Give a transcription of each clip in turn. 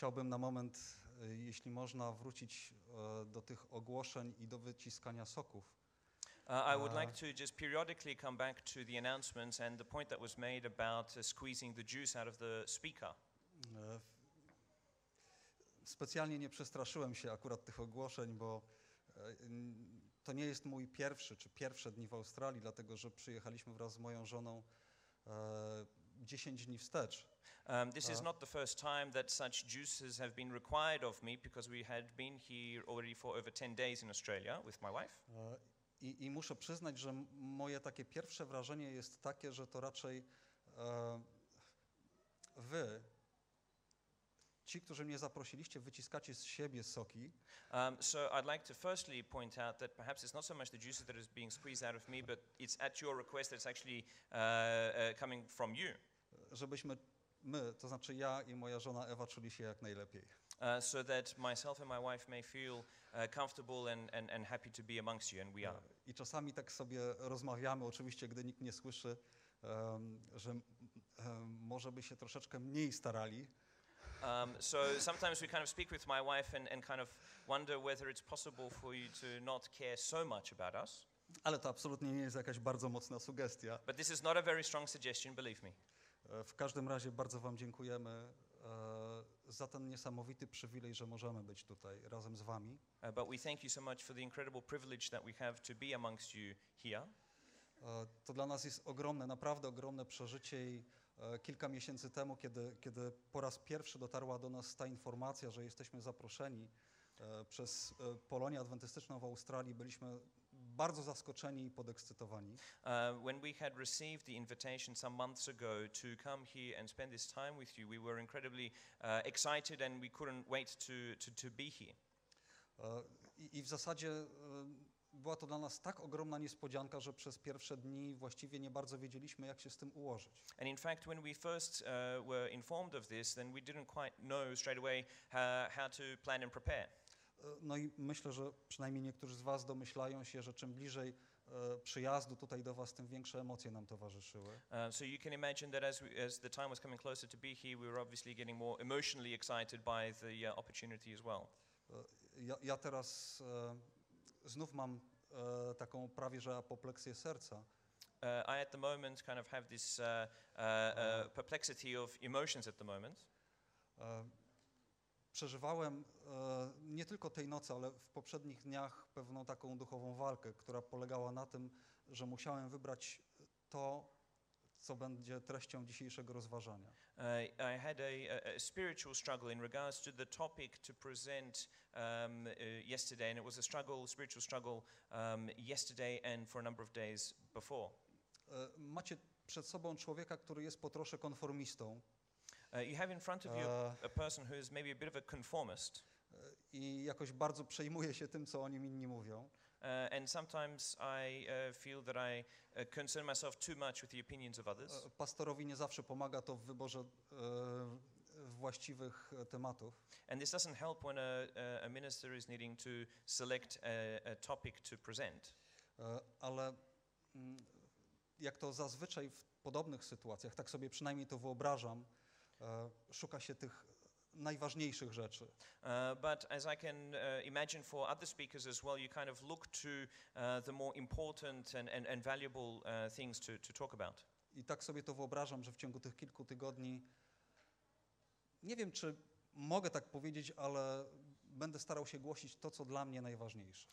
Chciałbym na moment, jeśli można, wrócić do tych ogłoszeń i do wyciskania soków. I would like to just periodically come back to the announcements and the point that was made about squeezing the juice out of the speaker. Specjalnie nie przestraszyłem się akurat tych ogłoszeń, bo to nie jest mój pierwsze dni w Australii, dlatego że przyjechaliśmy wraz z moją żoną 10 dni wstecz. This is not the first time that such juices have been required of me because we had been here already for over 10 days in Australia with my wife. I muszę przyznać, że moje takie pierwsze wrażenie jest takie, że to raczej wy, ci, którzy mnie zaprosiliście, wyciskacie z siebie soki. So I'd like to firstly point out that perhaps it's not so much the juice that is being squeezed out of me, but it's at your request that's actually coming from you. Żebyśmy my, to znaczy ja i moja żona Ewa, czuli się jak najlepiej. So that myself and my wife may feel comfortable and happy to be amongst you, and we are. I czasami tak sobie rozmawiamy, oczywiście, gdy nikt nie słyszy, że może by się troszeczkę mniej starali. So sometimes we kind of speak with my wife and kind of wonder whether it's possible for you to not care so much about us. Ale to absolutnie nie jest jakaś bardzo mocna sugestia. But this is not a very strong suggestion, believe me. W każdym razie bardzo wam dziękujemy za ten niesamowity przywilej, że możemy być tutaj razem z wami. But we thank you so much for the incredible privilege that we have to be amongst you here. To dla nas jest ogromne, naprawdę ogromne przeżycie i kilka miesięcy temu, kiedy po raz pierwszy dotarła do nas ta informacja, że jesteśmy zaproszeni przez Polonię Adwentystyczną w Australii, byliśmy bardzo zaskoczeni i podekscytowani. When we had received the invitation some months ago to come here and spend this time with you, we were incredibly excited and we couldn't wait to be here. I w zasadzie była to dla nas tak ogromna niespodzianka, że przez pierwsze dni właściwie nie bardzo wiedzieliśmy, jak się z tym ułożyć. And in fact, when we first were informed of this, then we didn't quite know straight away how to plan and prepare. No i myślę, że przynajmniej niektórzy z was domyślają się, że czym bliżej przyjazdu tutaj do was, tym większe emocje nam towarzyszyły. So you can imagine that as the time was coming closer to be here, we were obviously getting more emotionally excited by the opportunity as well. Ja teraz znów mam taką prawie że apopleksję serca. I at the moment kind of have this perplexity of emotions at the moment. Przeżywałem nie tylko tej nocy, ale w poprzednich dniach pewną taką duchową walkę, która polegała na tym, że musiałem wybrać to, co będzie treścią dzisiejszego rozważania. I had a spiritual struggle in regards to the topic to present yesterday, and it was a spiritual struggle yesterday and for a number of days before. Macie przed sobą człowieka, który jest po trosze konformistą. You have in front of you a person who is maybe a bit of a conformist. I jakoś bardzo przejmuję się tym, co o nim inni mówią. And sometimes I feel that I concern myself too much with the opinions of others. Pastorowi nie zawsze pomaga to w wyborze właściwych tematów. And this doesn't help when a minister is needing to select a topic to present. Ale jak to zazwyczaj w podobnych sytuacjach, tak sobie przynajmniej to wyobrażam, szuka się tych najważniejszych rzeczy. But as I can imagine for other speakers as well, you kind of look to the more important and valuable things to talk about. I tak sobie to wyobrażam, że w ciągu tych kilku tygodni, nie wiem, czy mogę tak powiedzieć, ale będę starał się głosić to, co dla mnie najważniejsze.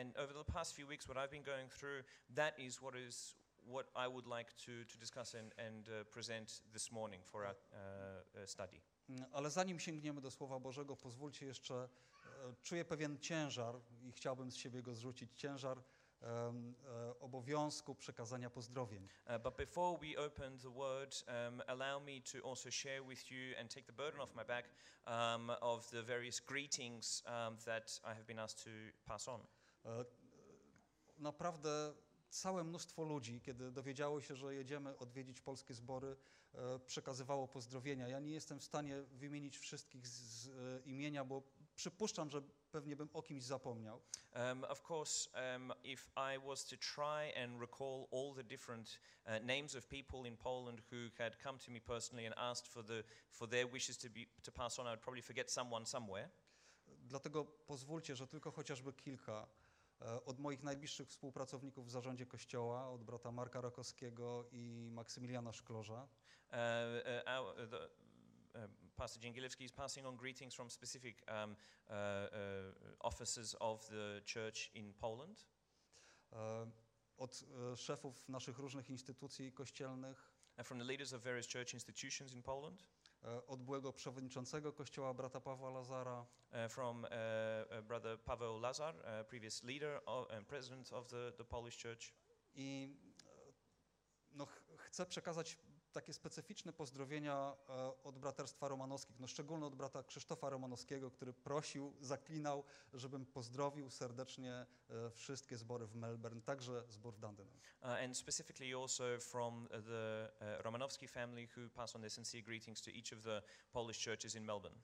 And over the past few weeks, what I've been going through, that is what I would like to discuss and present this morning for our study. Ale zanim sięgniemy do Słowa Bożego, pozwólcie jeszcze, czuję pewien ciężar i chciałbym z siebie go zrzucić, ciężar obowiązku przekazania pozdrowień. But before we open the word, allow me to also share with you and take the burden off my back of the various greetings that I have been asked to pass on. Naprawdę całe mnóstwo ludzi, kiedy dowiedziało się, że jedziemy odwiedzić polskie zbory, przekazywało pozdrowienia. Ja nie jestem w stanie wymienić wszystkich z imienia, bo Przypuszczam, że pewnie bym o kimś zapomniał. Of course, if I was to try and recall all the different names of people in Poland who had come to me personally and asked for their wishes to pass on, I would probably forget someone somewhere. Dlatego pozwólcie, że tylko chociażby kilka od moich najbliższych współpracowników w zarządzie Kościoła, od brata Marka Rakowskiego i Maksymiliana Szklorza. Pastor Dzięgielewski is passing on greetings from specific offices of the church in Poland. Od szefów naszych różnych instytucji kościelnych. And from the leaders of various church institutions in Poland. Od byłego przewodniczącego kościoła brata Pawła Lazara. From brother Paweł Lazar, previous leader and president of the Polish church. I no, chcę przekazać takie specyficzne pozdrowienia od Braterstwa Romanowskich, no szczególnie od brata Krzysztofa Romanowskiego, który prosił, zaklinał, żebym pozdrowił serdecznie wszystkie zbory w Melbourne, także zbór w Dunedin. And specifically also from the Romanowski family, who pass on their sincere greetings to each of the Polish churches in Melbourne.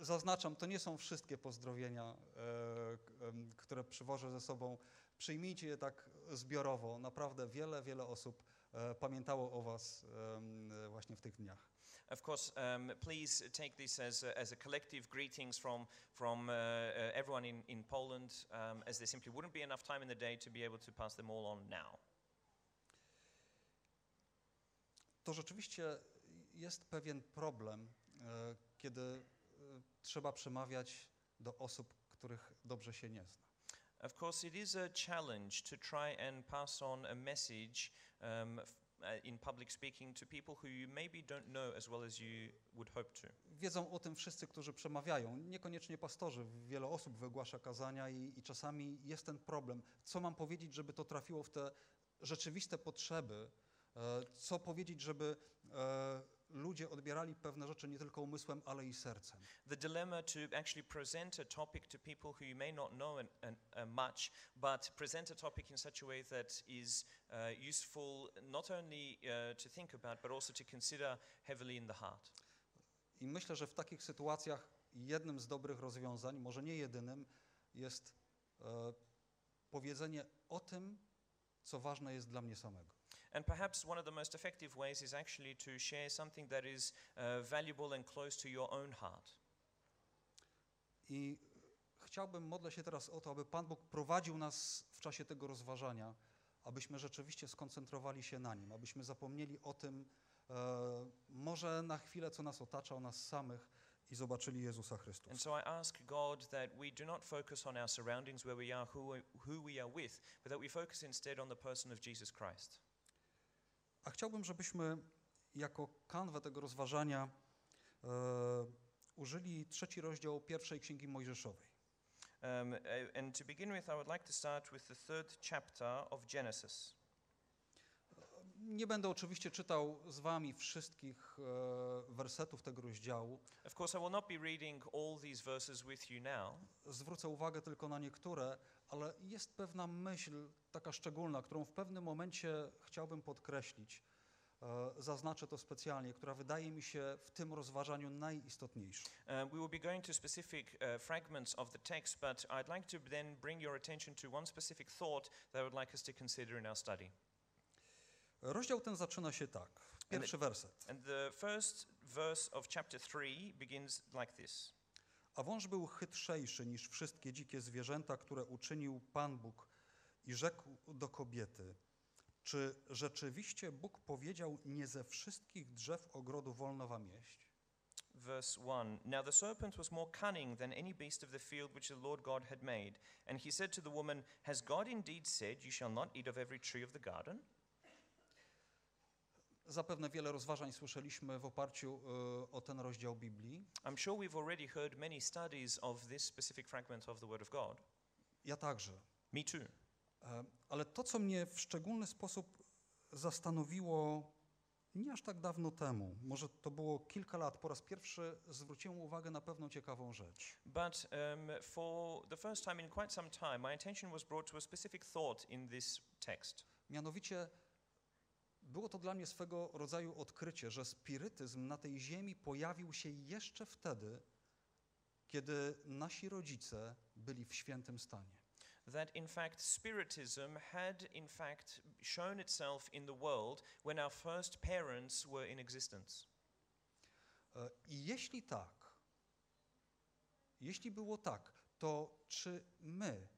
Zaznaczam, to nie są wszystkie pozdrowienia, które przywożę ze sobą. Przyjmijcie je tak zbiorowo. Naprawdę wiele osób pamiętało o was właśnie w tych dniach. Of course, please take this as a collective greetings from everyone in Poland, as there simply wouldn't be enough time in the day to be able to pass them all on now. To rzeczywiście jest pewien problem, kiedy trzeba przemawiać do osób, których dobrze się nie zna. Of course, it is a challenge to try and pass on a message in public speaking to people who you maybe don't know as well as you would hope to. Wiedzą o tym wszyscy, którzy przemawiają, niekoniecznie pastorzy. Wiele osób wygłasza kazania i czasami jest ten problem. Co mam powiedzieć, żeby to trafiło w te rzeczywiste potrzeby? Co powiedzieć, żeby ludzie odbierali pewne rzeczy nie tylko umysłem, ale i sercem. The dilemma to actually present a topic to people who you may not know much, but present a topic in such a way that is useful not only to think about, but also to consider heavily in the heart. I myślę, że w takich sytuacjach jednym z dobrych rozwiązań, może nie jedynym, jest powiedzenie o tym, co ważne jest dla mnie samego. And perhaps one of the most effective ways is actually to share something that is valuable and close to your own heart. I chciałbym, modlę się teraz o to, aby Pan Bóg prowadził nas w czasie tego rozważania, abyśmy rzeczywiście skoncentrowali się na Nim, abyśmy zapomnieli o tym, może na chwilę, co nas otacza, o nas samych, i zobaczyli Jezusa Chrystusa. And so I ask God that we do not focus on our surroundings, where we are, who we are with, but that we focus instead on the person of Jesus Christ. A chciałbym, żebyśmy jako kanwę tego rozważania użyli 3. rozdział 1 Księgi Mojżeszowej. And to begin with, I would like to start with the 3rd chapter of Genesis. Nie będę oczywiście czytał z wami wszystkich wersetów tego rozdziału. Of course, I will not be reading all these verses with you now. Zwrócę uwagę tylko na niektóre, ale jest pewna myśl taka szczególna, którą w pewnym momencie chciałbym podkreślić. Zaznaczę to specjalnie, która wydaje mi się w tym rozważaniu najistotniejsza. We will be going to specific fragments of the text, but I'd like to then bring your attention to one specific thought that I would like us to consider in our study. Rozdział ten zaczyna się tak. Pierwszy werset. And the 1st verse of chapter 3 begins like this. A wąż był chytrzejszy niż wszystkie dzikie zwierzęta, które uczynił Pan Bóg, i rzekł do kobiety: czy rzeczywiście Bóg powiedział, nie ze wszystkich drzew ogrodu wolno wam jeść? Verse 1. Now the serpent was more cunning than any beast of the field which the Lord God had made, and he said to the woman, has God indeed said, you shall not eat of every tree of the garden? Zapewne wiele rozważań słyszeliśmy w oparciu o ten rozdział Biblii. I'm sure we've already heard many studies of this specific fragment of the Word of God. Ja także. Me too. Ale to, co mnie w szczególny sposób zastanowiło nie aż tak dawno temu, może to było kilka lat, po raz pierwszy zwróciłem uwagę na pewną ciekawą rzecz. But for the first time in quite some time, my attention was brought to a specific thought in this text. Mianowicie było to dla mnie swego rodzaju odkrycie, że spirytyzm na tej ziemi pojawił się jeszcze wtedy, kiedy nasi rodzice byli w świętym stanie. That in fact spiritism had in fact shown itself in the world when our first parents were in existence. I jeśli tak, jeśli było tak, to czy my,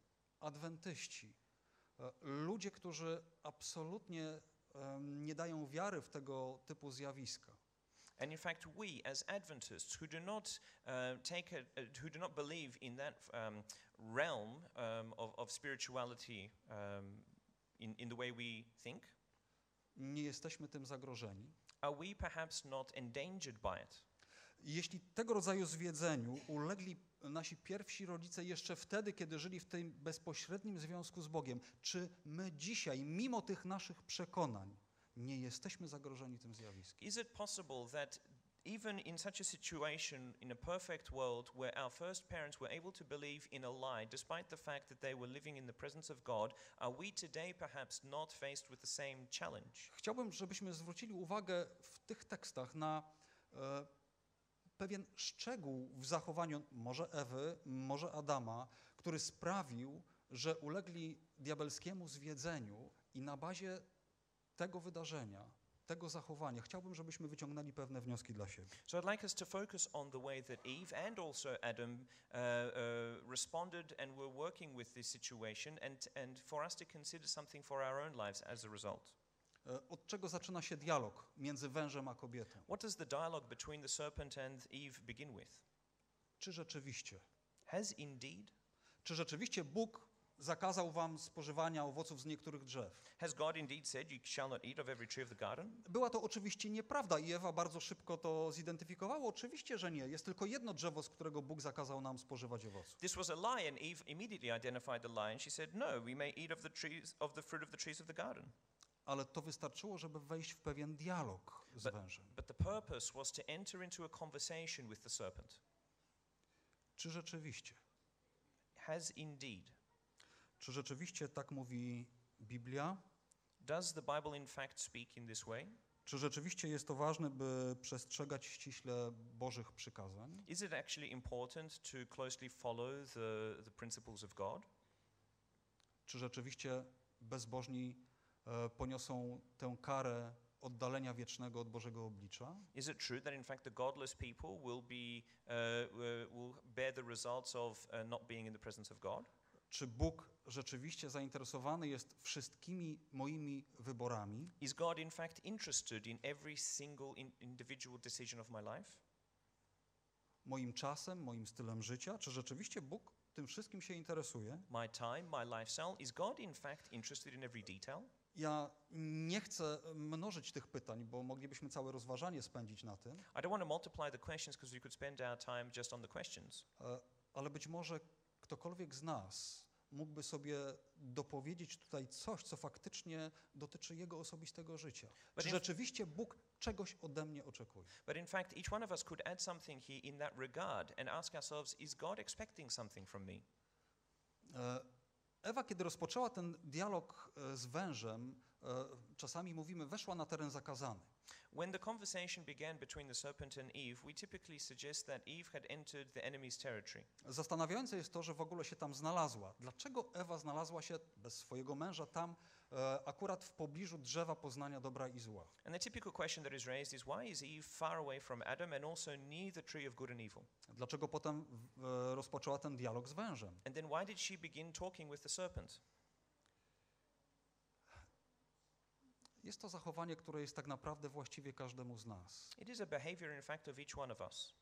adwentyści, ludzie, którzy absolutnie nie dają wiary w tego typu zjawiska, and in fact we as Adventists who do not believe in that realm of spirituality in the way we think, nie jesteśmy tym zagrożeni. Are we perhaps not endangered by it? Jeśli tego rodzaju zwiedzeniu ulegli nasi pierwsi rodzice jeszcze wtedy, kiedy żyli w tym bezpośrednim związku z Bogiem, czy my dzisiaj, mimo tych naszych przekonań, nie jesteśmy zagrożeni tym zjawiskiem? Is it possible that even in such a situation in a perfect world where our first parents were able to believe in a lie despite the fact that they were living in the presence of God, are we today perhaps not faced with the same challenge? Chciałbym, żebyśmy zwrócili uwagę w tych tekstach na pewien szczegół w zachowaniu może Ewy, może Adama, który sprawił, że ulegli diabelskiemu zwiedzeniu, i na bazie tego wydarzenia, tego zachowania, chciałbym, żebyśmy wyciągnęli pewne wnioski dla siebie. So I'd like us to focus on the way that Eve and also Adam responded and were working with this situation, and for us to consider something for our own lives as a result. Od czego zaczyna się dialog między wężem a kobietą? What does the dialogue between the serpent and Eve begin with? Czy rzeczywiście? Has indeed? Czy rzeczywiście Bóg zakazał wam spożywania owoców z niektórych drzew? Has God indeed said you shall not eat of every tree of the garden? Była to oczywiście nieprawda i Ewa bardzo szybko to zidentyfikowała. Oczywiście, że nie. Jest tylko jedno drzewo, z którego Bóg zakazał nam spożywać owoców. This was a lie and Eve immediately identified the lie and she said, no, we may eat of the trees, of the fruit of the trees of the garden. Ale to wystarczyło, żeby wejść w pewien dialog z wężem. But the purpose was to enter into a conversation with the serpent. Czy rzeczywiście? Has indeed. Czy rzeczywiście tak mówi Biblia? Does the Bible in fact speak in this way? Czy rzeczywiście jest to ważne, by przestrzegać ściśle Bożych przykazań? Is it actually important to closely follow the principles of God? Czy rzeczywiście bezbożni poniosą tę karę oddalenia wiecznego od Bożego oblicza? Is it true that in fact the godless people will bear the results of not being in the presence of God? Czy Bóg rzeczywiście zainteresowany jest wszystkimi moimi wyborami? Is God in fact interested in every single individual decision of my life? Moim czasem, moim stylem życia, czy rzeczywiście Bóg tym wszystkim się interesuje? My time, my lifestyle, is God in fact interested in every detail? Ja nie chcę mnożyć tych pytań, bo moglibyśmy całe rozważanie spędzić na tym. I don't want to multiply the questions because we could spend our time just on the questions. Ale być może ktokolwiek z nas mógłby sobie dopowiedzieć tutaj coś, co faktycznie dotyczy jego osobistego życia. Czy rzeczywiście Bóg czegoś ode mnie oczekuje? But in fact each one of us could add something here in that regard and ask ourselves, is God expecting something from me? Ewa, kiedy rozpoczęła ten dialog z wężem, czasami mówimy, weszła na teren zakazany. When the conversation began between the serpent and Eve, we typically suggest that Eve had entered the enemy's territory. Zastanawiające jest to, że w ogóle się tam znalazła. Dlaczego Ewa znalazła się bez swojego męża tam, akurat w pobliżu drzewa poznania dobra i zła? And the typical question that is raised is, why is Eve far away from Adam and also near the tree of good and evil? Dlaczego potem rozpoczęła ten dialog z wężem? And then why did she begin talking with the serpent? Jest to zachowanie, które jest tak naprawdę właściwie każdemu z nas. It is a behavior in fact of each one of us.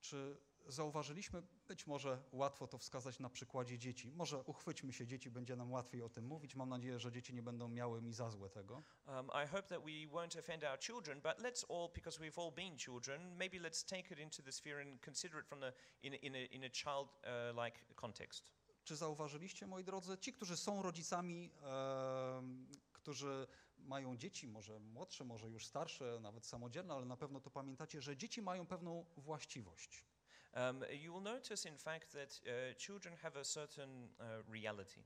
Czy zauważyliśmy, być może łatwo to wskazać na przykładzie dzieci. Może uchwyćmy się dzieci, będzie nam łatwiej o tym mówić. Mam nadzieję, że dzieci nie będą miały mi za złe tego. I hope that we won't offend our children, but let's all, because we've all been children, maybe let's take it into the sphere and consider it from the in a child like context. Czy zauważyliście, moi drodzy, ci, którzy są rodzicami, którzy mają dzieci, może młodsze, może już starsze, nawet samodzielne, ale na pewno to pamiętacie, że dzieci mają pewną właściwość. You will notice in fact that children have a certain reality.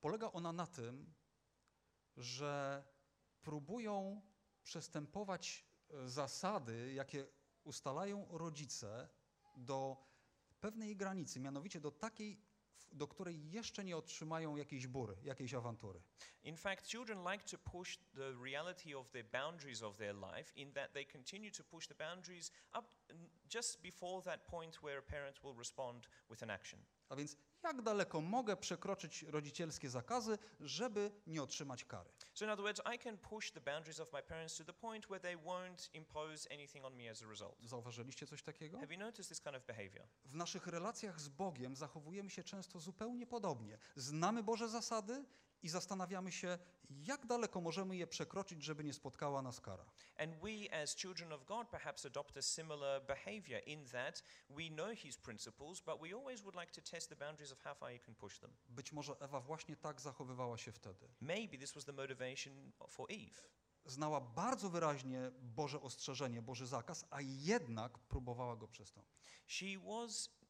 Polega ona na tym, że próbują przestępować zasady, jakie ustalają rodzice do pewnej granicy, mianowicie do takiej, do której jeszcze nie otrzymają jakiejś bury, jakiejś awantury. In fact, children like to push the reality of the boundaries of their life in that they continue to push the boundaries up just before that point where a parent will respond with an action. A więc jak daleko mogę przekroczyć rodzicielskie zakazy, żeby nie otrzymać kary? So in other words, I can push the boundaries of my parents to the point where they won't impose anything on me as a result. Zauważyliście coś takiego? Have you noticed this kind of behavior? W naszych relacjach z Bogiem zachowujemy się często zupełnie podobnie. Znamy Boże zasady i zastanawiamy się, jak daleko możemy je przekroczyć, żeby nie spotkała nas kara. And we as children of God perhaps adopt a similar behavior in that we know his principles, but we always would like to test the boundaries of how far you can push them. Być może Ewa właśnie tak zachowywała się wtedy. Maybe this was the motivation for Eve. Znała bardzo wyraźnie Boże ostrzeżenie, Boży zakaz, a jednak próbowała go przestąpić.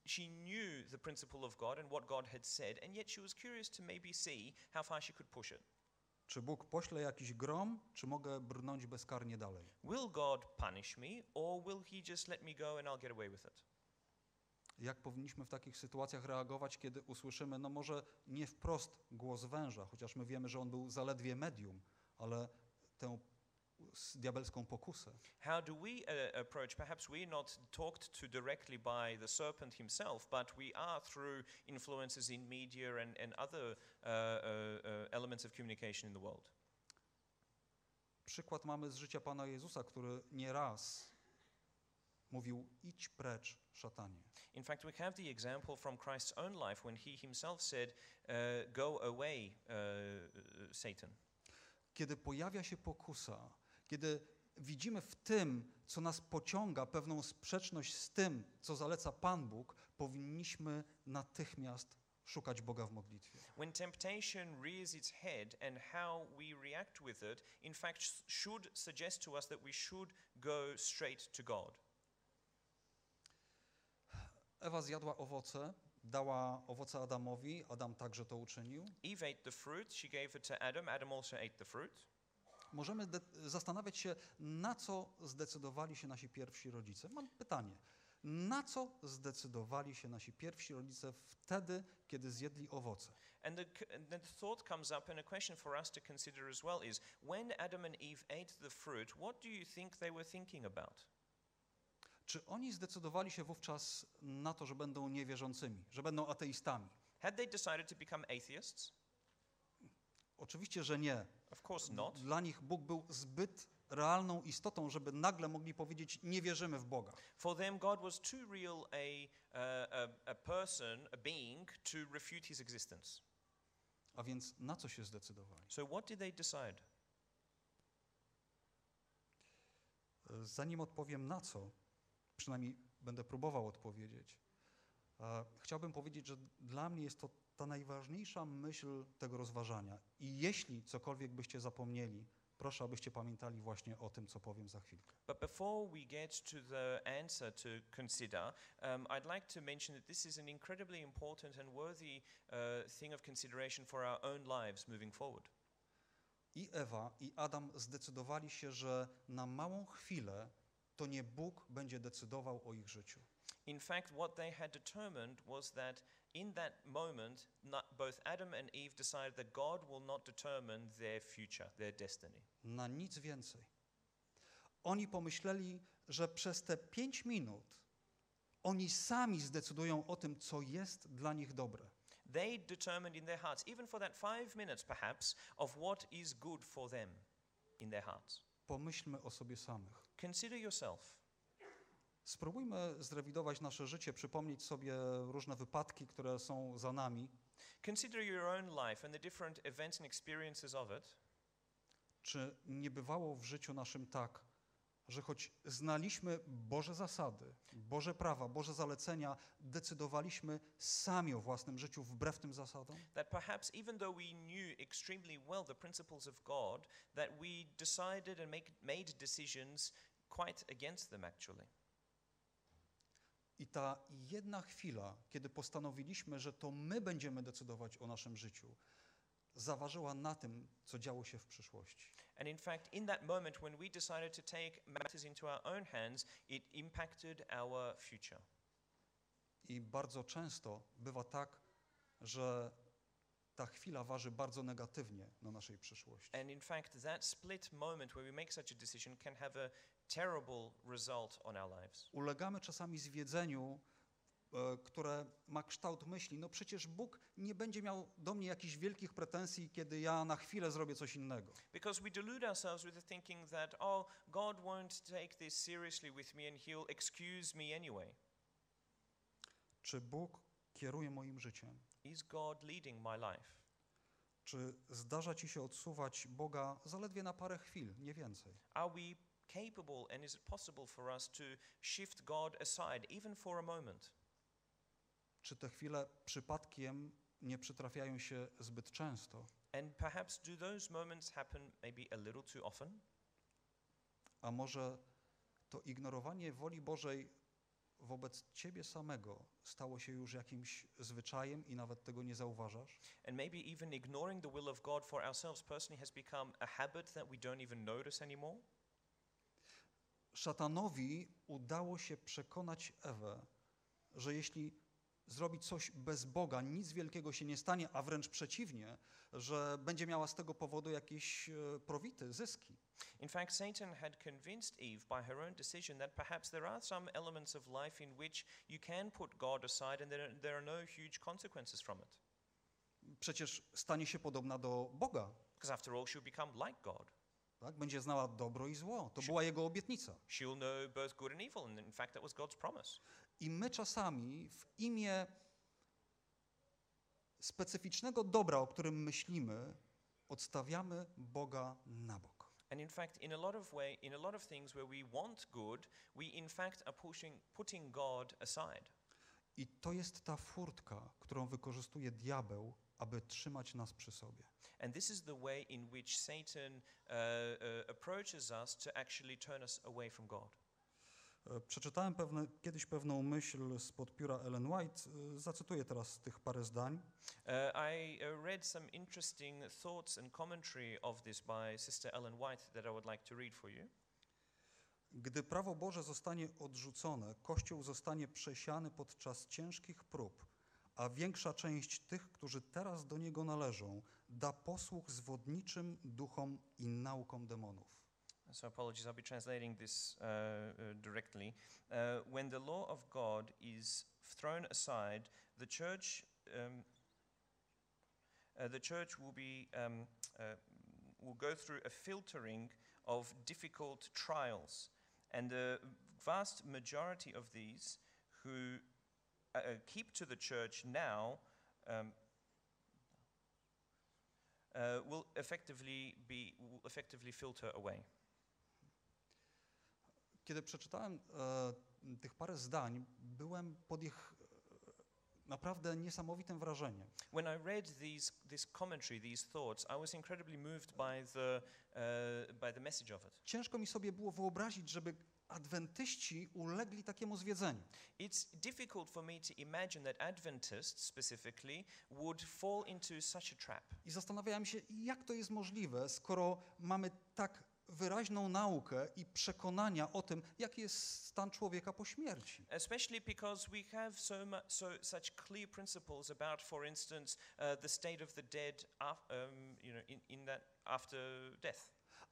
She knew the principle of God and what God had said, and yet she was curious to maybe see how far she could push it. Czy Bóg pośle jakiś grom, czy mogę brnąć bezkarnie dalej? Will God punish me, or will he just let me go and I'll get away with it? Jak powinniśmy w takich sytuacjach reagować, kiedy usłyszymy, no może nie wprost głos węża, chociaż my wiemy, że on był zaledwie medium, ale tę diabelską pokusę. How do we approach? Perhaps we're not talked to directly by the serpent himself, but we are through influences in media and other elements of communication in the world. Przykład mamy z życia Pana Jezusa, który nieraz mówił: idź precz, szatanie. In fact, we have the example from Christ's own life when he himself said, go away, Satan. Kiedy pojawia się pokusa, kiedy widzimy w tym, co nas pociąga, pewną sprzeczność z tym, co zaleca Pan Bóg, powinniśmy natychmiast szukać Boga w modlitwie. When temptation rears its head and how we react with it, in fact should suggest to us that we should go straight to God. Ewa zjadła owoce, dała owoce Adamowi, Adam także to uczynił. Eve ate the fruit, she gave it to Adam, Adam also ate the fruit. Możemy zastanawiać się, na co zdecydowali się nasi pierwsi rodzice. Mam pytanie, na co zdecydowali się nasi pierwsi rodzice wtedy, kiedy zjedli owoce? And the thought comes up, and a question for us to consider as well is, when Adam and Eve ate the fruit, what do you think they were thinking about? Czy oni zdecydowali się wówczas na to, że będą niewierzącymi, że będą ateistami? Had they decided to become atheists? Oczywiście, że nie. Of course not. Dla nich Bóg był zbyt realną istotą, żeby nagle mogli powiedzieć: nie wierzymy w Boga. For them God was too real a person, a being to refute his existence. A więc na co się zdecydowali? So what did they decide? Zanim odpowiem na co, przynajmniej będę próbował odpowiedzieć. Chciałbym powiedzieć, że dla mnie jest to ta najważniejsza myśl tego rozważania. I jeśli cokolwiek byście zapomnieli, proszę, abyście pamiętali właśnie o tym, co powiem za chwilkę. But before we get to the answer to consider, I'd like to mention that this is an incredibly important and worthy thing of consideration for our own lives moving forward. I Ewa, i Adam zdecydowali się, że na małą chwilę to nie Bóg będzie decydował o ich życiu. In fact, what they had determined was that in that moment, both Adam and Eve decided that God will not determine their future, their destiny. Na nic więcej. Oni pomyśleli, że przez te 5 minut oni sami zdecydują o tym, co jest dla nich dobre. They determined in their hearts, even for that 5 minutes perhaps, of what is good for them in their hearts. Pomyślmy o sobie samych. Consider yourself. Spróbujmy zrewidować nasze życie, przypomnieć sobie różne wypadki, które są za nami. Consider your own life and the different events and experiences of it. Czy nie bywało w życiu naszym tak, że choć znaliśmy Boże zasady, Boże prawa, Boże zalecenia, decydowaliśmy sami o własnym życiu wbrew tym zasadom? That perhaps even though we knew extremely well the principles of God, that we decided and made decisions quite against them actually. I ta jedna chwila, kiedy postanowiliśmy, że to my będziemy decydować o naszym życiu, zaważyła na tym, co działo się w przyszłości. And in fact, in that moment when we decided to take matters into our own hands, it impacted our future. I bardzo często bywa tak, że ta chwila waży bardzo negatywnie na naszej przyszłości. And in fact, that split moment where we make such a decision can have a terrible result on our lives. Ulegamy czasami zwiedzeniu, które ma kształt myśli, no przecież Bóg nie będzie miał do mnie jakichś wielkich pretensji, kiedy ja na chwilę zrobię coś innego. Because we delude ourselves with the thinking that, oh, God won't take this seriously with me and he'll excuse me anyway. Czy Bóg kieruje moim życiem? Is God leading my life? Czy zdarza ci się odsuwać Boga zaledwie na parę chwil, nie więcej? Are we capable and is it possible for us to shift God aside even for a moment? Czy te chwile przypadkiem nie przytrafiają się zbyt często? And perhaps do those moments happen maybe a little too often? A może to ignorowanie woli Bożej wobec ciebie samego stało się już jakimś zwyczajem i nawet tego nie zauważasz? And maybe even ignoring the will of God for ourselves personally has become a habit that we don't even notice anymore? Szatanowi udało się przekonać Ewę, że jeśli zrobić coś bez Boga, nic wielkiego się nie stanie, a wręcz przeciwnie, że będzie miała z tego powodu jakieś profity, zyski. In fact, Satan had convinced Eve by her own decision that perhaps there are some elements of life in which you can put God aside and there are no huge consequences from it. Przecież stanie się podobna do Boga. Because after all, she'll become like God. Tak? Będzie znała dobro i zło. To była jego obietnica. She'll know both good and evil, and in fact that was God's promise. I my czasami w imię specyficznego dobra, o którym myślimy, odstawiamy Boga na bok. And in fact, in a lot of things where we want good, we in fact are putting God aside. I to jest ta furtka, którą wykorzystuje diabeł, aby trzymać nas przy sobie. And this is the way in which Satan approaches us to actually turn us away from God. Przeczytałem kiedyś pewną myśl spod pióra Ellen White. Zacytuję teraz tych parę zdań. I read some interesting thoughts and commentary of this by Sister Ellen White that I would like to read for you. Gdy prawo Boże zostanie odrzucone, Kościół zostanie przesiany podczas ciężkich prób, a większa część tych, którzy teraz do niego należą, da posłuch zwodniczym duchom i naukom demonów. So apologies, I'll be translating this directly. When the law of God is thrown aside, the church will go through a filtering of difficult trials, and the vast majority of these who keep to the church now will effectively filter away. Kiedy przeczytałem tych parę zdań, byłem pod ich naprawdę niesamowitym wrażeniem. When I read this commentary, these thoughts, I was incredibly moved by the message of it. Ciężko mi sobie było wyobrazić, żeby adwentyści ulegli takiemu zwiedzeniu. It's difficult for me to imagine that Adventists specifically would fall into such a trap. I zastanawiałem się, jak to jest możliwe, skoro mamy tak wyraźną naukę i przekonania o tym, jaki jest stan człowieka po śmierci. Especially because we have such clear principles about, for instance, the state of the dead after death.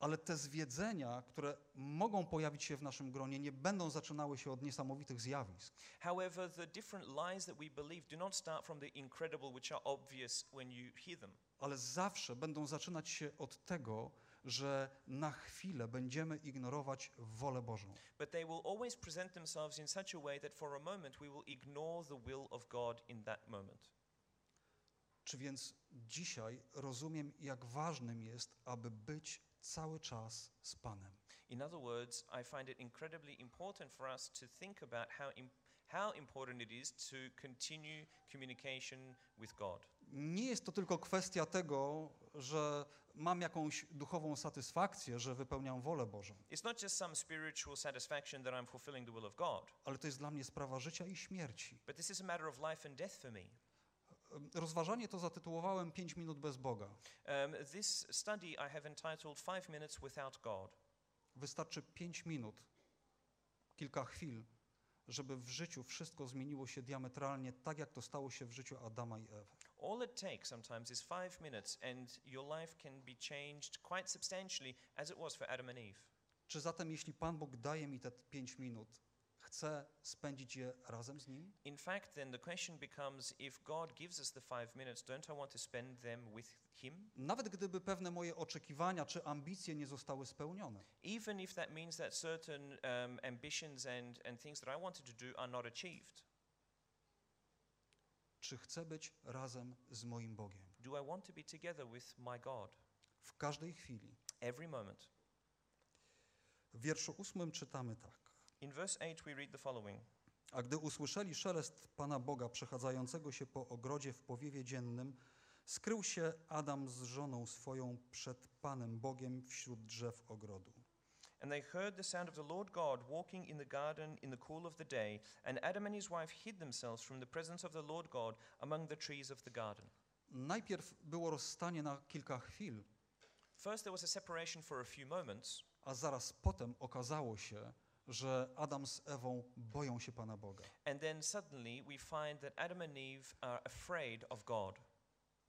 Ale te zwiedzenia, które mogą pojawić się w naszym gronie, nie będą zaczynały się od niesamowitych zjawisk. However, the different lies that we believe do not start from the incredible, which are obvious when you hear them. Ale zawsze będą zaczynać się od tego, że na chwilę będziemy ignorować wolę Bożą. But they will always present themselves in such a way that for a moment we will ignore the will of God in that moment. Czy więc dzisiaj rozumiem, jak ważnym jest, aby być cały czas z Panem? In other words, I find it incredibly important for us to think about how important it is to continue communication with God. Nie jest to tylko kwestia tego, że mam jakąś duchową satysfakcję, że wypełniam wolę Bożą. It's not just some spiritual satisfaction that I'm fulfilling the will of God. Ale to jest dla mnie sprawa życia i śmierci. But this is a matter of life and death for me. rozważanie to zatytułowałem 5 minut bez Boga. This study I have entitled 5 minutes without God. Wystarczy 5 minut, kilka chwil, żeby w życiu wszystko zmieniło się diametralnie, tak jak to stało się w życiu Adama i Ewy. All it takes sometimes is 5 minutes and your life can be changed quite substantially as it was for Adam and Eve. Czy zatem jeśli Pan Bóg daje mi te 5 minut, chcę spędzić je razem z Nim? In fact, then the question becomes, if God gives us the 5 minutes, don't I want to spend them with Him? Nawet gdyby pewne moje oczekiwania czy ambicje nie zostały spełnione. Even if that means that certain ambitions and things that I wanted to do are not achieved. Czy chcę być razem z moim Bogiem? Do I want to be together with my God? W każdej chwili. Every moment. W wierszu 8 czytamy tak. In verse 8 we read the following. A gdy usłyszeli szelest Pana Boga przechadzającego się po ogrodzie w powiewie dziennym, skrył się Adam z żoną swoją przed Panem Bogiem wśród drzew ogrodu. And they heard the sound of the Lord God walking in the garden in the cool of the day, and Adam and his wife hid themselves from the presence of the Lord God among the trees of the garden. Najpierw było rozstanie na kilka chwil. First there was a separation for a few moments. A zaraz potem okazało się, że Adam z Ewą boją się Pana Boga. And then suddenly we find that Adam and Eve are afraid of God.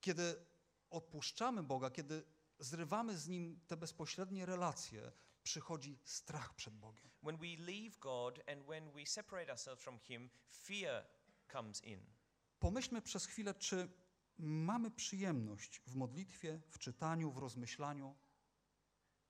Kiedy opuszczamy Boga, kiedy zrywamy z Nim te bezpośrednie relacje, przychodzi strach przed Bogiem. When we leave God and when we separate ourselves from Him, fear comes in. Pomyślmy przez chwilę, czy mamy przyjemność w modlitwie, w czytaniu, w rozmyślaniu.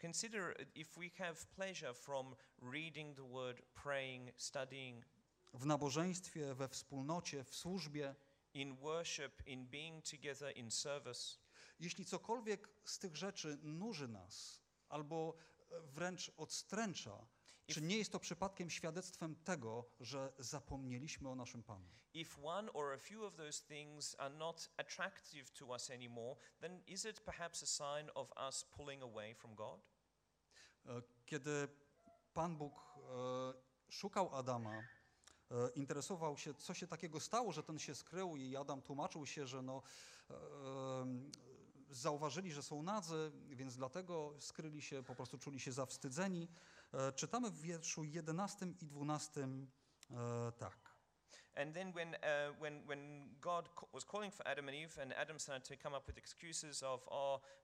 Consider if we have pleasure from reading the word, praying, studying. W nabożeństwie, we wspólnocie, w służbie. In worship, in being together, in service. Jeśli cokolwiek z tych rzeczy nuży nas, albo wręcz odstręcza, czy nie jest to przypadkiem świadectwem tego, że zapomnieliśmy o naszym Panu? If one or a few of those things are not attractive to us anymore, then is it perhaps a sign of us pulling away from God? Kiedy Pan Bóg szukał Adama, interesował się, co się takiego stało, że ten się skrył, i Adam tłumaczył się, że zauważyli, że są nadzy, więc dlatego skryli się, po prostu czuli się zawstydzeni. Czytamy w wierszu 11 i 12 tak. And then when God was calling for Adam and Eve, and Adam started to come up with excuses of,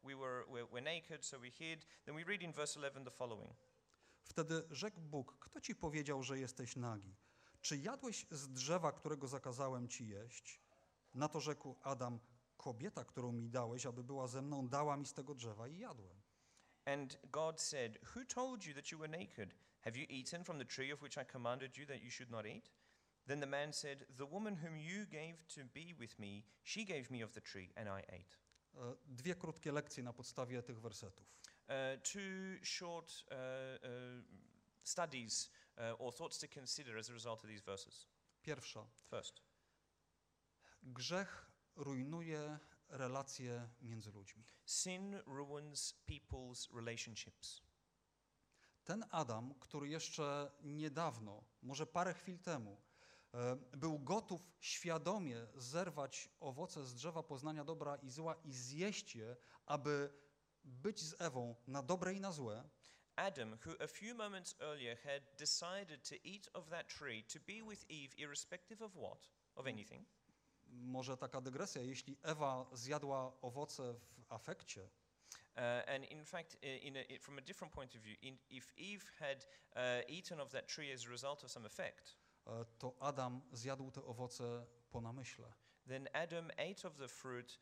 we're naked, so we hid. Then we read in verse 11 the following. Wtedy rzekł Bóg, kto ci powiedział, że jesteś nagi? Czy jadłeś z drzewa, którego zakazałem ci jeść? Na to rzekł Adam, kobieta, którą mi dałeś, aby była ze mną, dała mi z tego drzewa i jadłem. And God said, who told you that you were naked? Have you eaten from the tree of which I commanded you that you should not eat? Then the man said, the woman whom you gave to be with me, she gave me of the tree and I ate. Dwie krótkie lekcje na podstawie tych wersetów. Two short studies or thoughts to consider as a result of these verses. Pierwsza. First. Grzech rujnuje relacje między ludźmi. Sin ruins people's relationships. Ten Adam, który jeszcze niedawno, może parę chwil temu, był gotów świadomie zerwać owoce z drzewa poznania dobra i zła i zjeść je, aby być z Ewą na dobre i na złe. Adam, who a few moments earlier had decided to eat of that tree, to be with Eve irrespective of what? Of anything. Może taka dygresja, jeśli Ewa zjadła owoce w afekcie. And in fact, from a different point of view, if Eve had eaten of that tree as a result of some effect, to Adam zjadł te owoce po namyśle. Then Adam ate of the fruit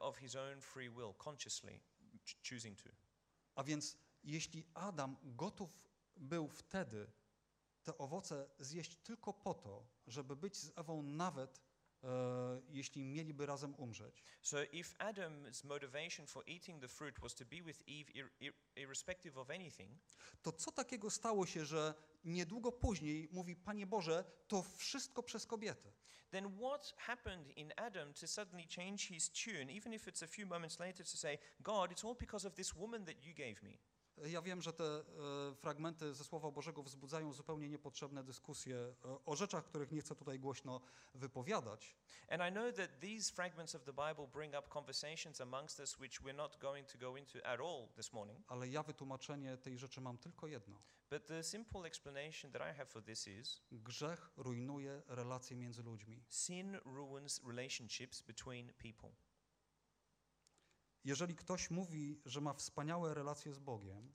of his own free will, consciously choosing to. A więc jeśli Adam gotów był wtedy te owoce zjeść tylko po to, żeby być z Ewą nawet jeśli mieliby razem umrzeć. So if Adam's motivation for eating the fruit was to be with Eve irrespective of anything, to co takiego stało się, że niedługo później mówi, Panie Boże, to wszystko przez kobietę? Then what happened in Adam to suddenly change his tune, even if it's a few moments later, to say, God, it's all because of this woman that you gave me. Ja wiem, że te fragmenty ze Słowa Bożego wzbudzają zupełnie niepotrzebne dyskusje o rzeczach, których nie chcę tutaj głośno wypowiadać. And I know that these fragments of the Bible bring up conversations amongst us which we're not going to go into at all this morning. Ale ja wytłumaczenie tej rzeczy mam tylko jedno. But the simple explanation that I have for this is: grzech rujnuje relacje między ludźmi. Sin ruins relationships between people. Jeżeli ktoś mówi, że ma wspaniałe relacje z Bogiem,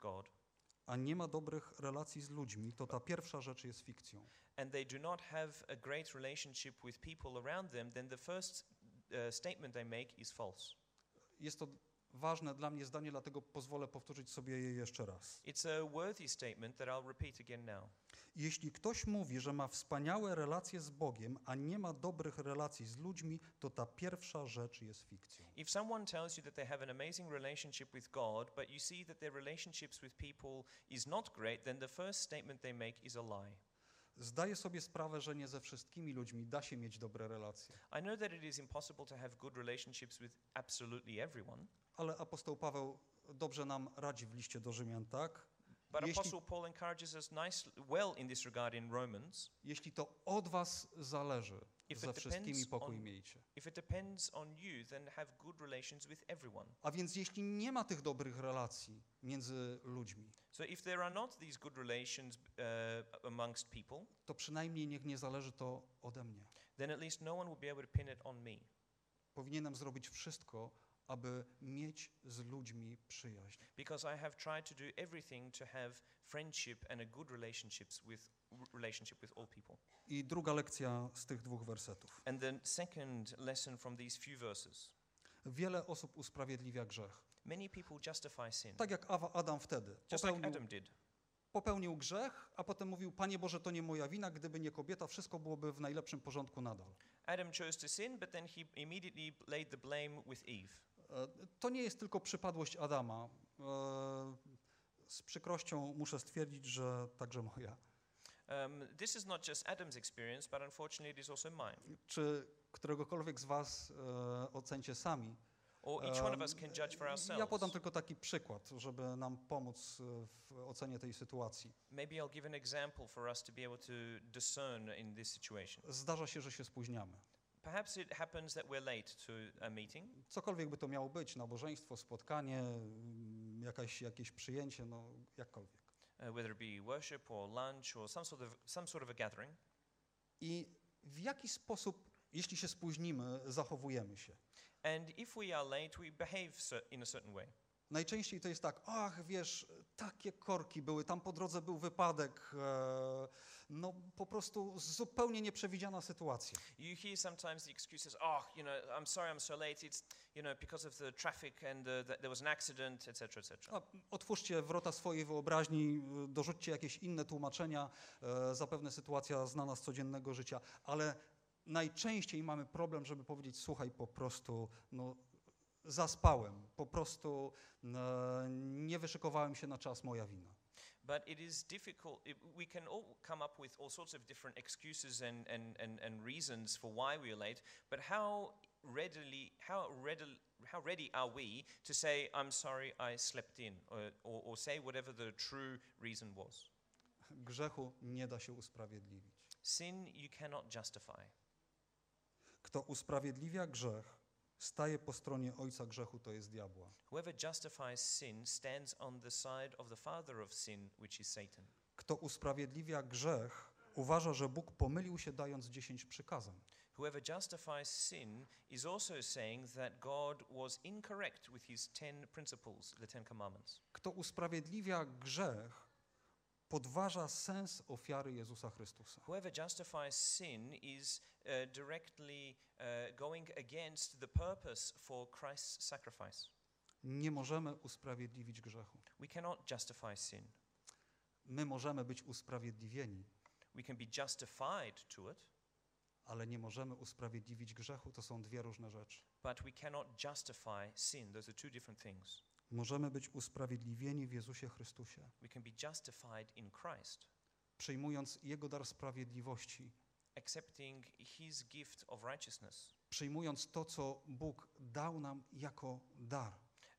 God, a nie ma dobrych relacji z ludźmi, to ta pierwsza rzecz jest fikcją. And they do not have a great relationship with people around them, then the first statement they make is false. Jest to ważne dla mnie zdanie, dlatego pozwolę powtórzyć sobie je jeszcze raz. It's a worthy statement that I'll repeat again now. Jeśli ktoś mówi, że ma wspaniałe relacje z Bogiem, a nie ma dobrych relacji z ludźmi, to ta pierwsza rzecz jest fikcją. If someone tells you that they have an amazing relationship with God, but you see that their relationships with people is not great, then the first statement they make is a lie. Zdaję sobie sprawę, że nie ze wszystkimi ludźmi da się mieć dobre relacje. I know that it is impossible to have good relationships with absolutely everyone. Ale apostoł Paweł dobrze nam radzi w liście do Rzymian, tak? But Apostle Paul encourages us well in this regard in Romans. Jeśli to od was zależy, ze wszystkimi pokój miejcie. If it depends on you, then have good relations with everyone. A więc jeśli nie ma tych dobrych relacji między ludźmi, so if there are not these good relations amongst people, to przynajmniej niech nie zależy to ode mnie. Then at least no one will be able to pin it on me. Powinienem zrobić wszystko, aby mieć z ludźmi przyjaźń. Because I have tried to do everything to have friendship and a good relationship with all people. I druga lekcja z tych dwóch wersetów. And the second lesson from these few verses. Wiele osób usprawiedliwia grzech. Many people justify sin. Tak jak Adam wtedy. Popełnił grzech, a potem mówił: Panie Boże, to nie moja wina, gdyby nie kobieta, wszystko byłoby w najlepszym porządku nadal. Adam chose to sin, but then he immediately laid the blame with Eve. To nie jest tylko przypadłość Adama. Z przykrością muszę stwierdzić, że także moja. This is not just Adam's experience, but unfortunately it is also mine. Czy któregokolwiek z was ocencie sami? Or each one of us can judge for ourselves. Ja podam tylko taki przykład, żeby nam pomóc w ocenie tej sytuacji. Maybe I'll give an example for us to be able to discern in this situation. Zdarza się, że się spóźniamy. Perhaps it happens that we're late to a meeting. Cokolwiek by to miało być, nabożeństwo, spotkanie, jakieś przyjęcie, no jakkolwiek. Whether it be worship or lunch or some sort of a gathering. I w jaki sposób, jeśli się spóźnimy, zachowujemy się? And if we are late, we behave in a certain way. Najczęściej to jest tak: ach, wiesz, takie korki były, tam po drodze był wypadek, no po prostu zupełnie nieprzewidziana sytuacja. You hear sometimes the excuses, oh, you know, I'm sorry I'm so late, it's, you know, because of the traffic and there was an accident, etc., etc. Otwórzcie wrota swojej wyobraźni, dorzućcie jakieś inne tłumaczenia, zapewne sytuacja znana z codziennego życia, ale najczęściej mamy problem, żeby powiedzieć: słuchaj, po prostu no, zaspałem, po prostu nie wyszykowałem się na czas, moja wina. But it is difficult. We can all come up with all sorts of different excuses and reasons for why we are late, but how ready are we to say I'm sorry I slept in or say whatever the true reason was? Grzechu nie da się usprawiedliwić. Sin you cannot justify. Kto usprawiedliwia grzech, staje po stronie ojca grzechu, to jest diabła. Whoever justifies sin stands on the side of the father of sin, which is Satan. Kto usprawiedliwia grzech, uważa, że Bóg pomylił się, dając 10 przykazań. Whoever justifies sin is also saying that God was incorrect with his 10 principles, the 10 commandments. Kto usprawiedliwia grzech, podważa sens ofiary Jezusa Chrystusa. Whoever justifies sin is directly going against the purpose for Christ's sacrifice. Nie możemy usprawiedliwić grzechu. We cannot justify sin. My możemy być usprawiedliwieni. We can be justified to it. Ale nie możemy usprawiedliwić grzechu, to są dwie różne rzeczy. But we cannot justify sin. Those are two different things. Możemy być usprawiedliwieni w Jezusie Chrystusie. We can be justified in Christ. Przyjmując Jego dar sprawiedliwości. Accepting His gift of righteousness. Przyjmując to, co Bóg dał nam jako dar.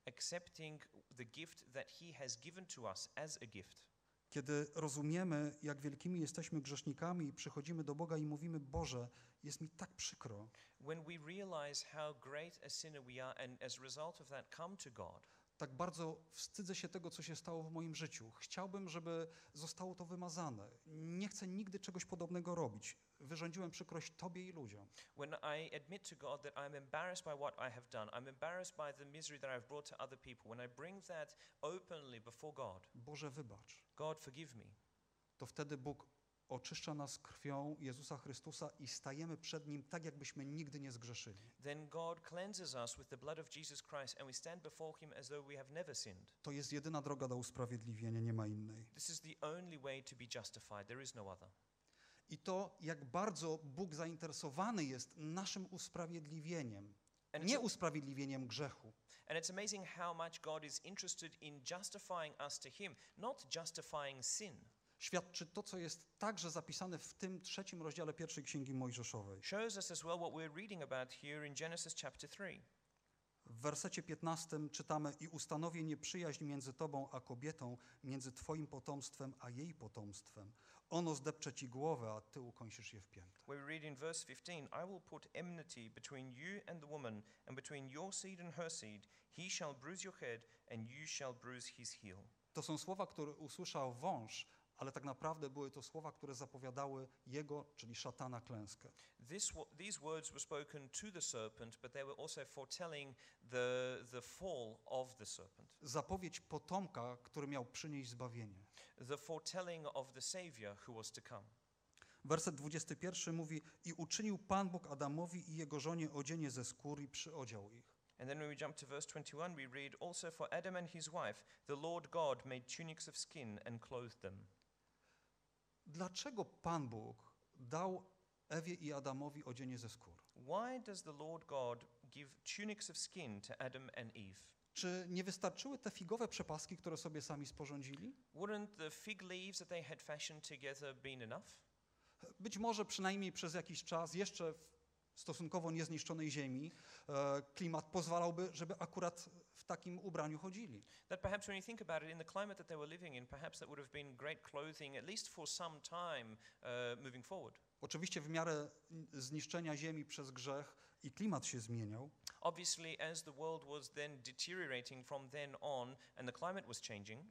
accepting the gift that he has given to us as a gift. Kiedy rozumiemy, jak wielkimi jesteśmy grzesznikami i przychodzimy do Boga i mówimy: Boże, jest mi tak przykro. When we realize how great a sinner we are and as a result of that come to God. Tak bardzo wstydzę się tego, co się stało w moim życiu. Chciałbym, żeby zostało to wymazane. Nie chcę nigdy czegoś podobnego robić. Wyrządziłem przykrość Tobie i ludziom. When I admit to God that I'm embarrassed by what I have done, I'm embarrassed by the misery that I've brought to other people, when I bring that openly before God. Boże, wybacz. God, forgive me. To wtedy Bóg oczyszcza nas krwią Jezusa Chrystusa i stajemy przed Nim tak, jakbyśmy nigdy nie zgrzeszyli. Then God cleanses us with the blood of Jesus Christ and we stand before Him as though we have never sinned. To jest jedyna droga do usprawiedliwienia, nie ma innej. This is the only way to be justified. There is no other. I to, jak bardzo Bóg zainteresowany jest naszym usprawiedliwieniem, nie usprawiedliwieniem grzechu. And it's amazing how much God is interested in justifying us to Him, not justifying sin. Świadczy to, co jest także zapisane w tym 3. rozdziale 1. Księgi Mojżeszowej. Shows us as well what we're reading about here in Genesis chapter 3. W wersecie 15 czytamy: i ustanowię nieprzyjaźń między tobą a kobietą, między twoim potomstwem a jej potomstwem. Ono zdepcze ci głowę, a ty ukończysz je w piętę. We read in verse 15: I will put enmity between you and the woman, and between your seed and her seed. He shall bruise your head, and you shall bruise his heel. To są słowa, które usłyszał wąż, ale tak naprawdę były to słowa, które zapowiadały jego, czyli szatana, klęskę. These words were spoken to the serpent, but they were also foretelling the fall of the serpent. Zapowiedź potomka, który miał przynieść zbawienie. The foretelling of the Savior who was to come. Werset 21 mówi: i uczynił Pan Bóg Adamowi i jego żonie odzienie ze skór i przyodział ich. And then when we jump to verse 21, we read: also for Adam and his wife, the Lord God made tunics of skin and clothed them. Dlaczego Pan Bóg dał Ewie i Adamowi odzienie ze skór? Why does the Lord God give tunics of skin to Adam and Eve? Czy nie wystarczyły te figowe przepaski, które sobie sami sporządzili? Wouldn't the fig leaves that they had fashioned together been enough? Być może przynajmniej przez jakiś czas jeszcze w stosunkowo niezniszczonej ziemi klimat pozwalałby, żeby akurat w takim ubraniu chodzili. That perhaps when you think about it, in the climate that they were living in, perhaps that would have been great clothing, at least for some time moving forward. Oczywiście w miarę zniszczenia ziemi przez grzech i klimat się zmieniał. Obviously, as the world was then deteriorating from then on, and the climate was changing.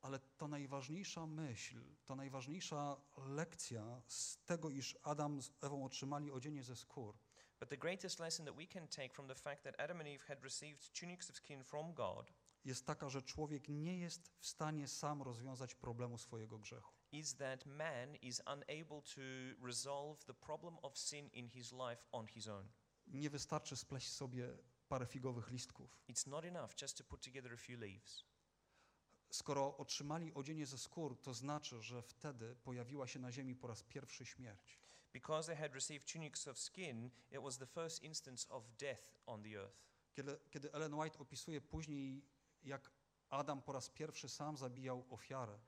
Ale ta najważniejsza myśl, ta najważniejsza lekcja z tego, iż Adam z Ewą otrzymali odzienie ze skór. But the greatest lesson that we can take from the fact that Adam and Eve had received tunics of skin from God jest taka, że człowiek nie jest w stanie sam rozwiązać problemu swojego grzechu. Is that man is unable to resolve the problem of sin in his life on his own. Nie wystarczy spleść sobie parę figowych listków. It's not enough just to put together a few leaves. Skoro otrzymali odzienie ze skór, to znaczy, że wtedy pojawiła się na ziemi po raz pierwszy śmierć. Because they had received tunics of skin, it was the first instance of death on the earth. Kiedy Ellen White opisuje później, jak Adam po raz pierwszy sam zabijał ofiarę.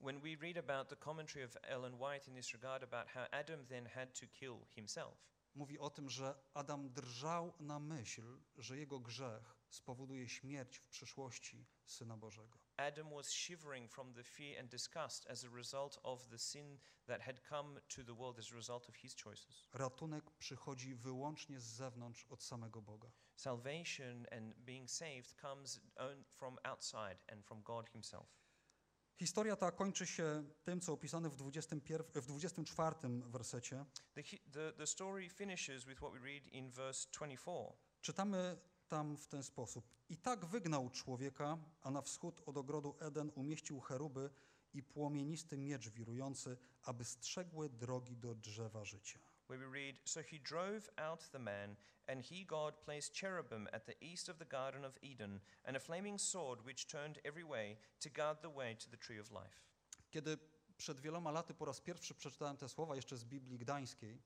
When we read about the commentary of Ellen White in this regard about how Adam then had to kill himself. Mówi o tym, że Adam drżał na myśl, że jego grzech spowoduje śmierć w przyszłości Syna Bożego. Adam was shivering from the fear and disgust as a result of the sin that had come to the world as a result of his choices. Ratunek przychodzi wyłącznie z zewnątrz, od samego Boga. Salvation and being saved comes from outside and from God himself. Historia ta kończy się tym, co opisane w 24 wersecie. The story finishes with what we read in verse 24. Czytamy tam w ten sposób: i tak wygnał człowieka, a na wschód od ogrodu Eden umieścił cheruby i płomienisty miecz wirujący, aby strzegły drogi do drzewa życia. Where we read, so he drove out the man, and he, God, placed cherubim at the east of the Garden of Eden, and a flaming sword which turned every way to guard the way to the tree of life. Kiedy przed wieloma laty po raz pierwszy przeczytałem te słowa jeszcze z Biblii Gdańskiej,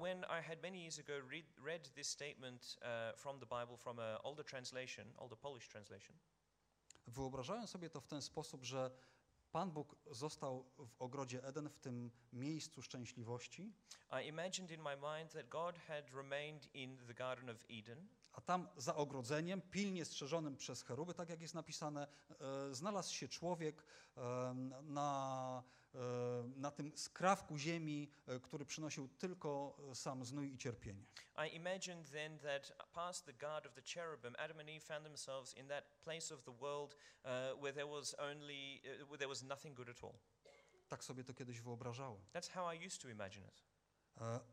when I had many years ago read this statement from the Bible from an older translation, older Polish translation, wyobrażałem sobie to w ten sposób, że Pan Bóg został w ogrodzie Eden, w tym miejscu szczęśliwości. I imagined in my mind that God had remained in the Garden of Eden. A tam za ogrodzeniem, pilnie strzeżonym przez cheruby, tak jak jest napisane, znalazł się człowiek na tym skrawku ziemi, który przynosił tylko sam znój i cierpienie. I imagined then that past the guard of the cherubim, Adam and Eve found themselves in that place of the world where there was only where there was nothing good at all. Tak sobie to kiedyś wyobrażałem. That's how I used to imagine it.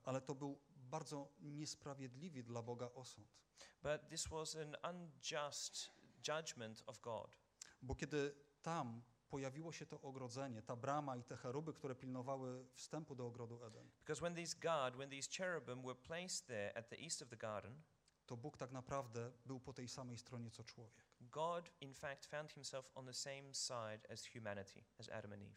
Ale to był bardzo niesprawiedliwy dla Boga osąd. But this was an unjust judgment of God. Bo kiedy tam pojawiło się to ogrodzenie, ta brama i te cheruby, które pilnowały wstępu do ogrodu Eden. Because when these cherubim were placed there at the east of the garden, to Bóg tak naprawdę był po tej samej stronie co człowiek. God in fact found himself on the same side as humanity, as Adam and Eve.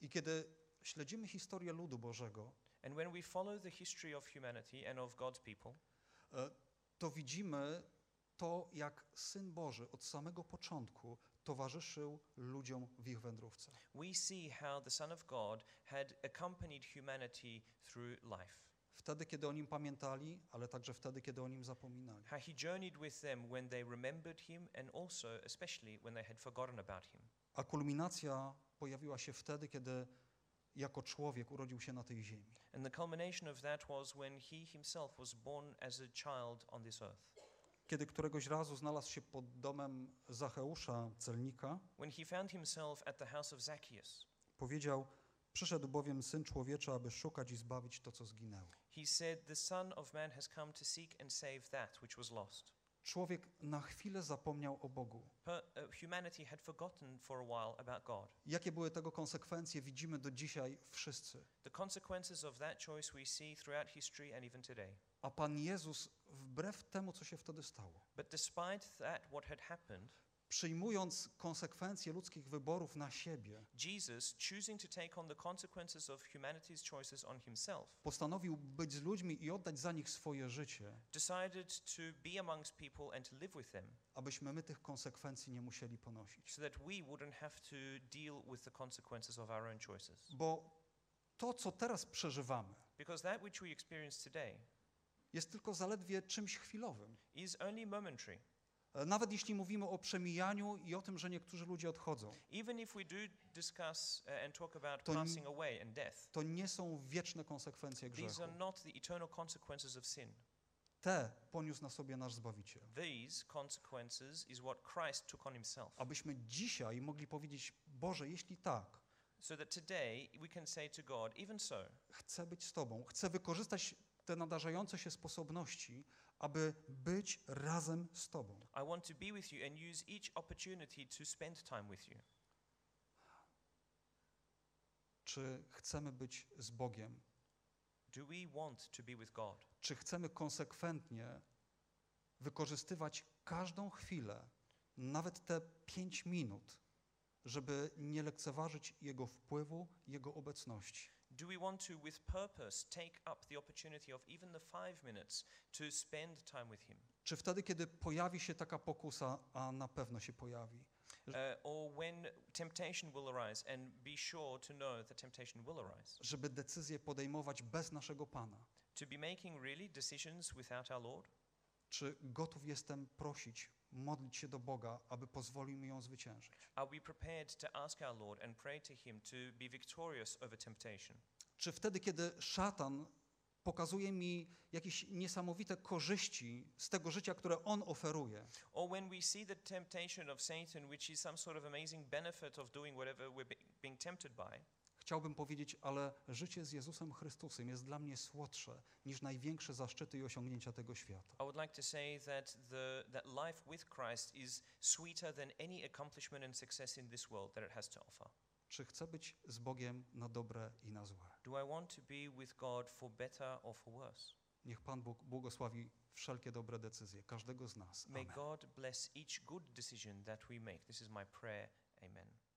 I kiedy śledzimy historię ludu Bożego, and when we follow the history of humanity and of God's people, to widzimy to, jak Syn Boży od samego początku towarzyszył ludziom w ich wędrówce. We see how the Son of God had accompanied humanity through life. Wtedy, kiedy o nim pamiętali, ale także wtedy, kiedy o nim zapominali. How he journeyed with them when they remembered him and also especially when they had forgotten about him. A kulminacja pojawiła się wtedy, kiedy jako człowiek urodził się na tej ziemi. And the culmination of that was when he himself was born as a child on this earth. Kiedy któregoś razu znalazł się pod domem Zacheusza, celnika, when he found himself at the house of Zacchaeus, powiedział: przyszedł bowiem Syn Człowieczy, aby szukać i zbawić to, co zginęło. He said, the Son of Man has come to seek and save that which was lost. Człowiek na chwilę zapomniał o Bogu. Humanity had forgotten for a while about God. Jakie były tego konsekwencje, widzimy do dzisiaj wszyscy. The consequences of that choice we see throughout history and even today. A Pan Jezus, wbrew temu, co się wtedy stało, but despite that what had happened, przyjmując konsekwencje ludzkich wyborów na siebie, Jesus, choosing to take on the consequences of humanity's choices on himself, postanowił być z ludźmi i oddać za nich swoje życie, decided to be amongst people and to live with them, abyśmy my tych konsekwencji nie musieli ponosić. So that we wouldn't have to deal with the consequences of our own choices. Bo to, co teraz przeżywamy, because that which we experience today, jest tylko zaledwie czymś chwilowym. Is only momentary. Nawet jeśli mówimy o przemijaniu i o tym, że niektórzy ludzie odchodzą, to nie są wieczne konsekwencje grzechu. Te poniósł na sobie nasz Zbawiciel. Abyśmy dzisiaj mogli powiedzieć: Boże, jeśli tak, chcę być z Tobą, chcę wykorzystać te nadarzające się sposobności, aby być razem z Tobą. I want to be with you and use each opportunity to spend time with you. Czy chcemy być z Bogiem? Do we want to be with God? Czy chcemy konsekwentnie wykorzystywać każdą chwilę, nawet te 5 minut, żeby nie lekceważyć Jego wpływu, Jego obecności? Do we want to, with purpose, take up the opportunity of even the 5 minutes to spend time with him? Czy wtedy, kiedy pojawi się taka pokusa, a na pewno się pojawi? Or when temptation will arise, and be sure to know that temptation will arise. Żeby decyzje podejmować bez naszego Pana. To be making really decisions without our Lord? Czy gotów jestem prosić, modlić się do Boga, aby pozwolił mi ją zwyciężyć? Are we prepared to ask our Lord and pray to him to be victorious over temptation? Czy wtedy, kiedy szatan pokazuje mi jakieś niesamowite korzyści z tego życia, które on oferuje, or when we see the temptation of Satan, which is some sort of amazing benefit of doing whatever we're being tempted by, chciałbym powiedzieć: ale życie z Jezusem Chrystusem jest dla mnie słodsze niż największe zaszczyty i osiągnięcia tego świata. I would like to say that that life with Christ is sweeter than any accomplishment and success in this world that it has to offer. Czy chcę być z Bogiem na dobre i na złe? Do I want to be with God for better or for worse? Niech Pan Bóg błogosławi wszelkie dobre decyzje każdego z nas. Amen. May God bless each good decision that we make. This is my prayer. Amen.